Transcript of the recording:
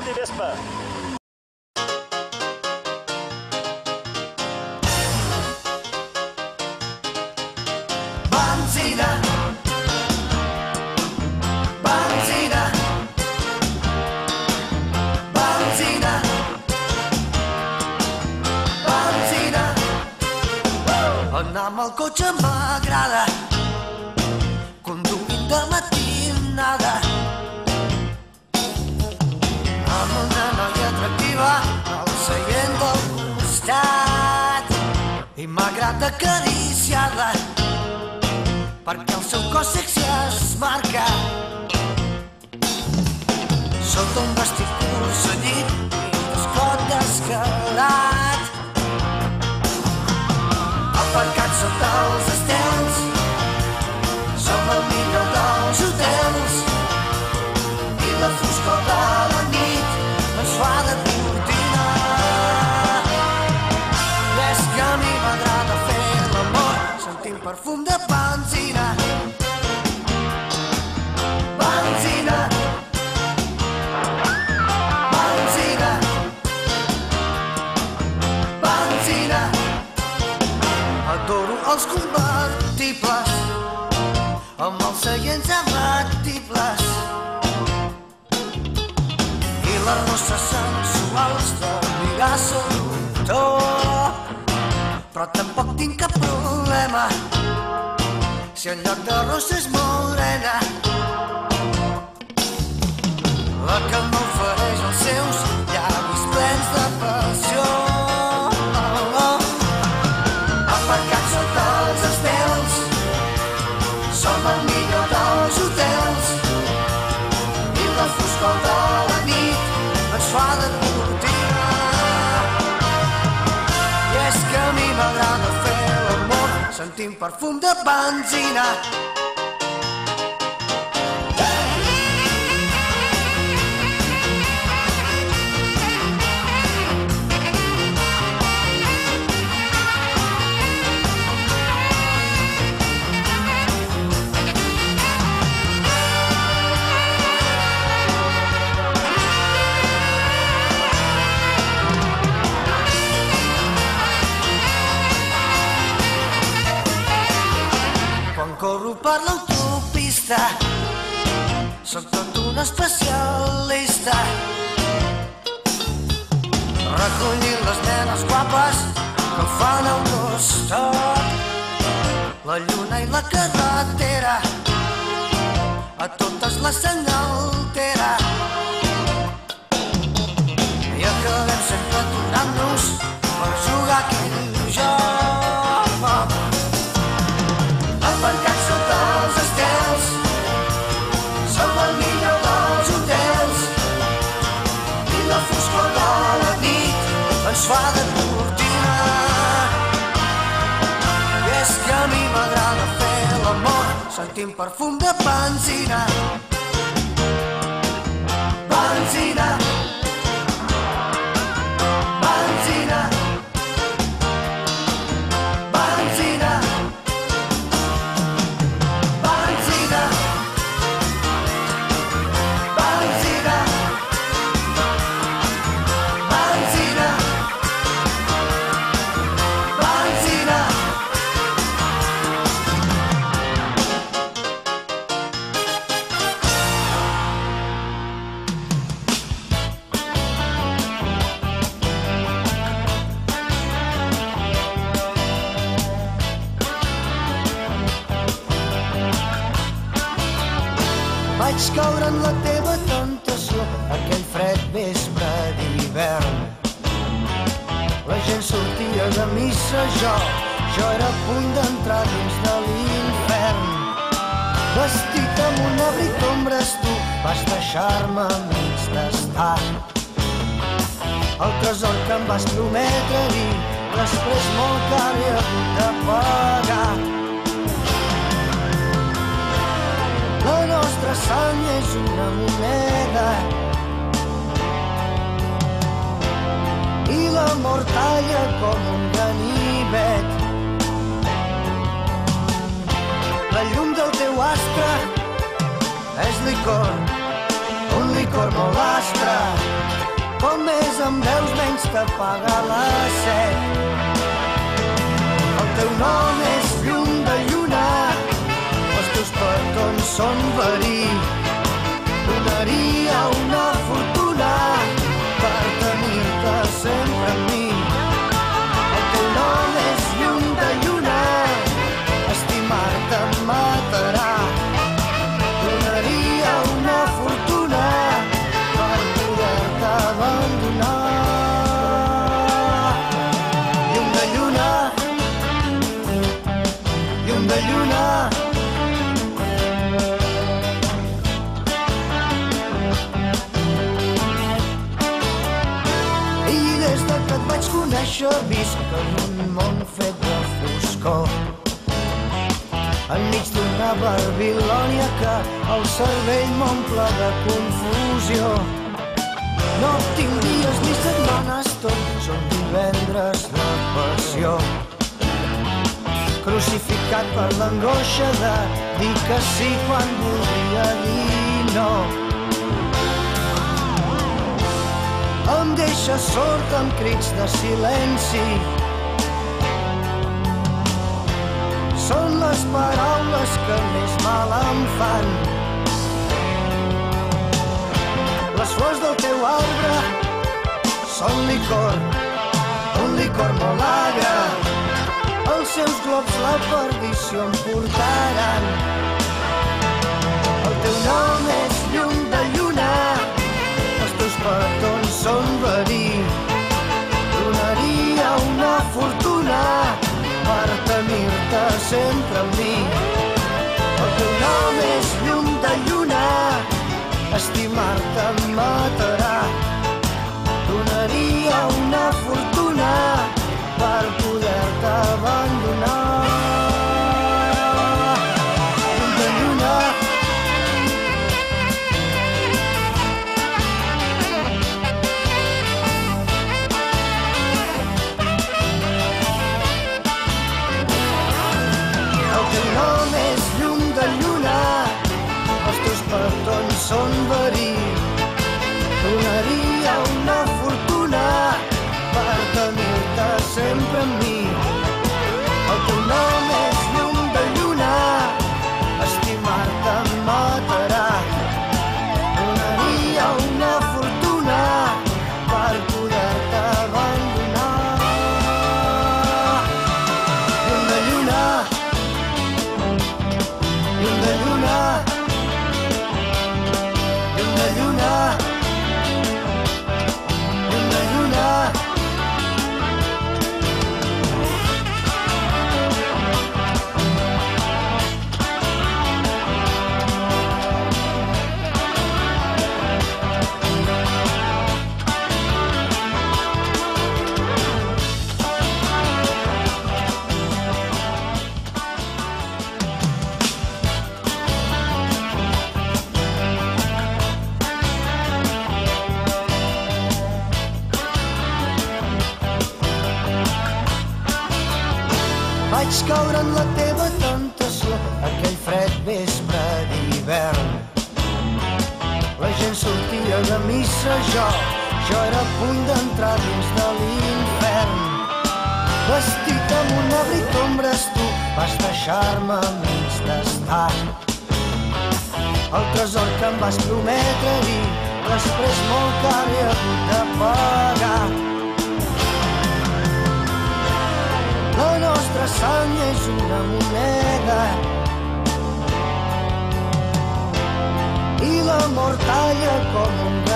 Audi Vespa. Anar amb el cotxe m'agrada, conduint de matinada, amb una noia atractiva al seient del costat, i m'agrada acariciar-la perquè el seu cos sexy es marca sota un vestit curt cenyit i un escot descalat. Aparcats sota els estels, som el millor dels hotels, i la foscor de la nit ens fa de cortina. És que a mi m'agrada fer l'amor sentint perfum de benzina. Benzina, benzina, benzina. Adoro els convertibles amb els seients abatibles i les rosses sensuals del Picasso Doctor. Però tampoc tinc cap problema si en lloc de rosa és morena la que m'ofereix els seus llavis plens de passió. Aparcats sota els estels, som el millor dels hotels, i la foscor de la nit ens fa de cortina. I és que a mi m'agrada fer l'amor sentint perfum de benzina. Corro per l'autopista, soc tot un especialista, recollint les nenes guapes que fan el nostop, la lluna i la carretera, a totes les senyaltera. I acabem sempre aturant-nos per jugar aquell joc. Aparcats sota els estels, som el millor dels hotels, i la foscor de la nit ens fa de cortina. I és que a mi m'agrada fer l'amor sentint perfum de benzina. Benzina, benzina, benzina, caure en la teva tentació aquell fred vespre d'hivern. La gent sortia de missa, jo era a punt d'entrar dins de l'infern. Vestit amb un abric d'ombres tu vas deixar-me enmig d'estar. El tresor que em vas prometre dir després molt car he hagut de pagar. La nostra sang és una moneda i l'amor talla com un ganivet. La llum del teu astre és licor, un licor molt aspre. Com més em veus, menys t'apaga la set. El teu nom és llum de lluna, els teus petons són verí. Donaria una fortuna per tenir-te sempre amb mi. El teu nom és llum de lluna, estimar-te em matarà. Donaria una fortuna per poder-te abandonar. Llum de lluna, llum de lluna. Jo visc en un món fet de foscor, enmig d'una Babilònia que el cervell m'omple de confusió. No tinc dies ni setmanes, tots són divendres de passió, crucificat per l'angoixa de dir que sí quan voldria dir no. Em deixa sort amb crits de silenci. Són les paraules que més mal em fan. Les flors del teu arbre són licor, un licor molt agre. Els seus globs la perdició em portaran. El teu nom és llum de lluna, els teus petons són verí. Donaria una fortuna per tenir-te sempre amb mi. El teu nom és llum de lluna, estimar-te em matarà. Donaria una fortuna per poder-te abandonar. Llum de lluna, són verí. Donaria una fortuna per tenir-te sempre amb mi. El teu nom és llum de lluna, estimar-te em matarà. Donaria una fortuna per poder-te abandonar. Llum de lluna, llum de lluna, vaig caure en la teva tentació aquell fred vespre d'hivern. La gent sortia de missa, jo era a punt d'entrar dins de l'infern. Vestit amb un abric d'ombres, tu vas deixar-me enmig d'estar. El tresor que em vas prometre-hi, després molt car he hagut de pagar. La nostra sang és una moneda i la mort talla com un gat.